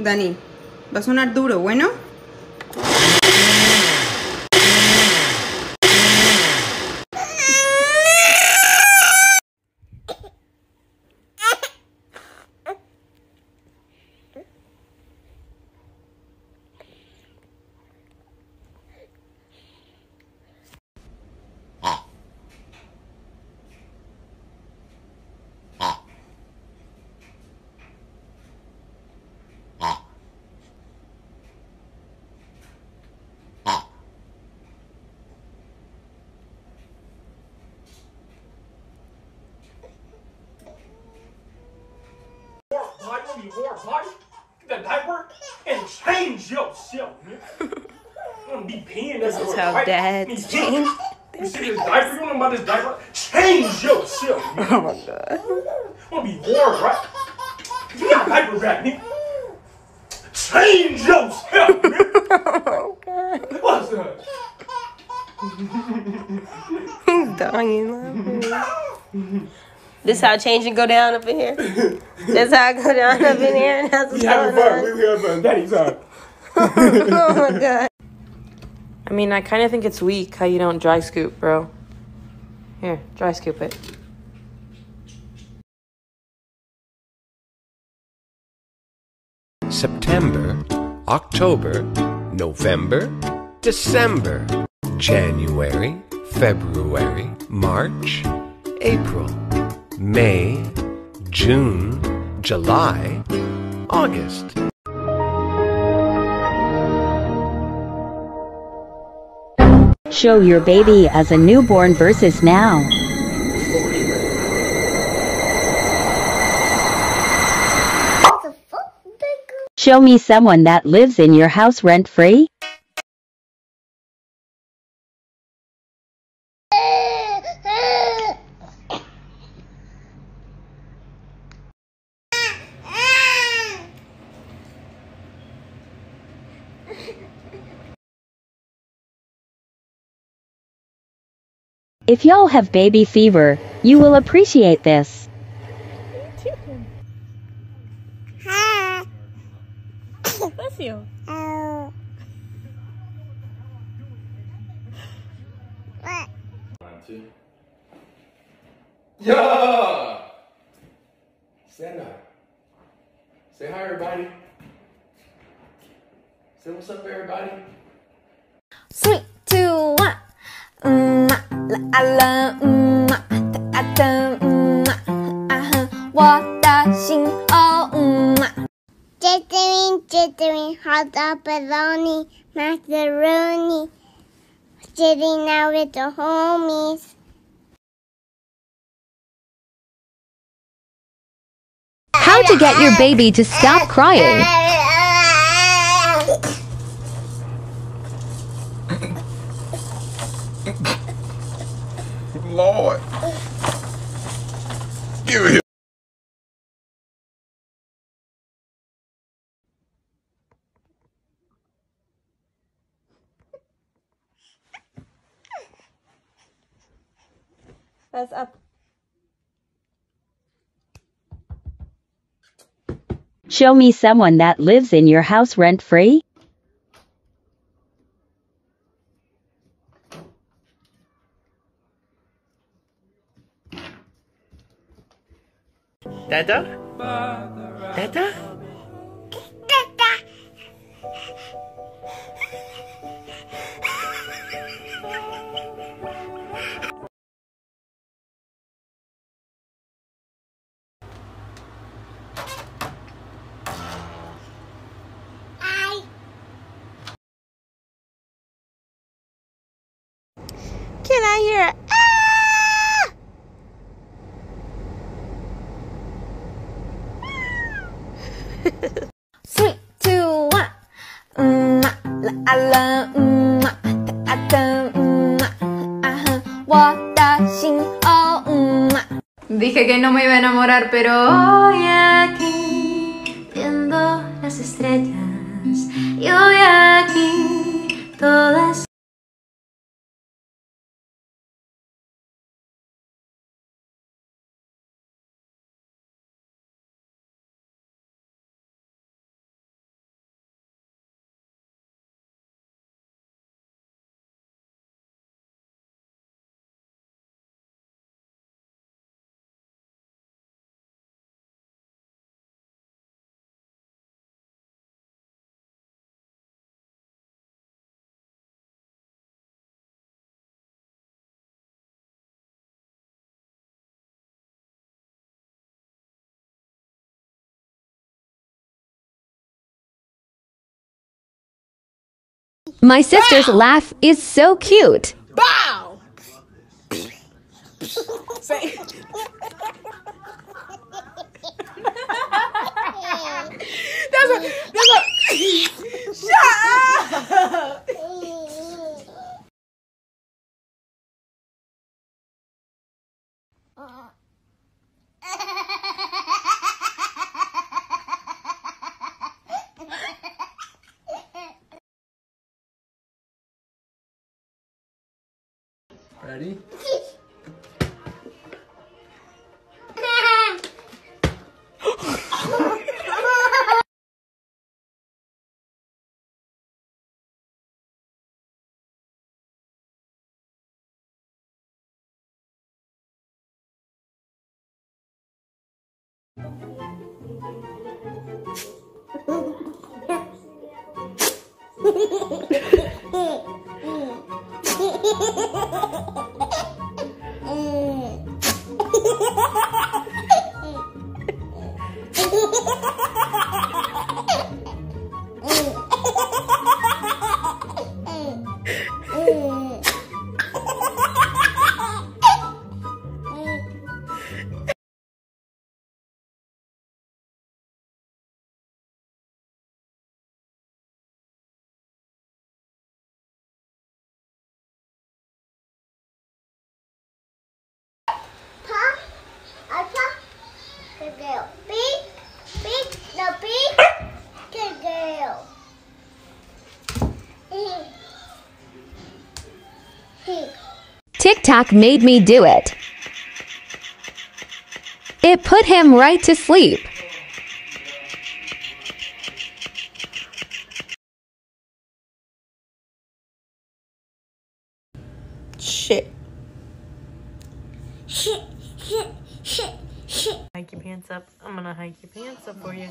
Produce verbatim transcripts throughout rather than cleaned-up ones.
Dani, va a sonar duro, ¿bueno? You wore hard, get the diaper, and change yourself, man. You don't be peeing. This is how right. Dads change. You see this diaper? You don't know about this diaper? Change yourself, man. Oh my god. You don't be wore right? You got diaper back, nigga. Change yourself, man. Oh my god. What's up? I'm dying. Love this how changing go down up in here. That's how I go down up in here. And that's what's we having fun. We having fun. Daddy's time. Oh my god. I mean, I kind of think it's weak how you don't dry scoop, bro. Here, dry scoop it. September, October, November, December, January, February, March, April, May, June, July, August. Show your baby as a newborn versus now. Show me someone that lives in your house rent-free. If y'all have baby fever, you will appreciate this. Bless you. Yeah. Stand up. Say hi, everybody. Say what's up, everybody. Three, two, one. Mm-hmm. 我的心哦，嗯，jittering jittering hot dog bologna macaroni, sitting out with the homies. How to get your baby to stop crying? Lord, give it. That's up. Show me someone that lives in your house rent-free. Dada? Dada? Dada! Can I hear it? Three, two, one. Mm, I love, mm, I love, mm, ajá, 我的心哦, mm. Dije que no me iba a enamorar, pero hoy aquí viendo las estrellas y hoy aquí todas. My sister's Bow. laugh is so cute. Bow! Say. That's a, that's a, shut up! Ready? Good girl. Beep, beep, no beep. Good girl. TikTok made me do it. It put him right to sleep. Shit. Shit, shit, shit. Hike your pants up. I'm gonna hike your pants up for you.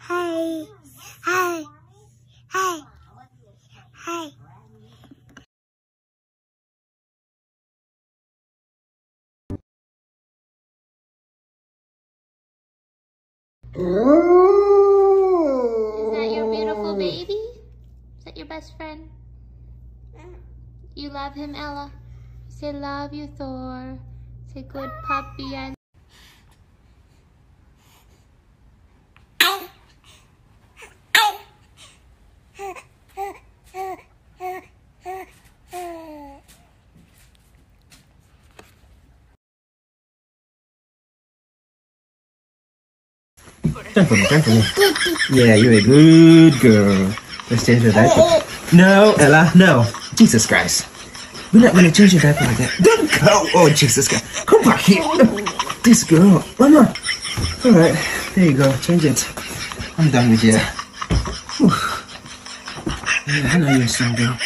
Hi, hi, hi, hi. Is that your beautiful baby? Is that your best friend? You love him, Ella? Say love you, Thor. Say good puppy. And Gently, gently. Yeah, you're a good girl. Let's change your diaper. No, Ella, no. Jesus Christ. We're not gonna change your diaper like that. Don't go! Oh, Jesus Christ. Come back here. This girl. Mama. Alright, there you go. Change it. I'm done with you. Whew. I know you're a strong girl.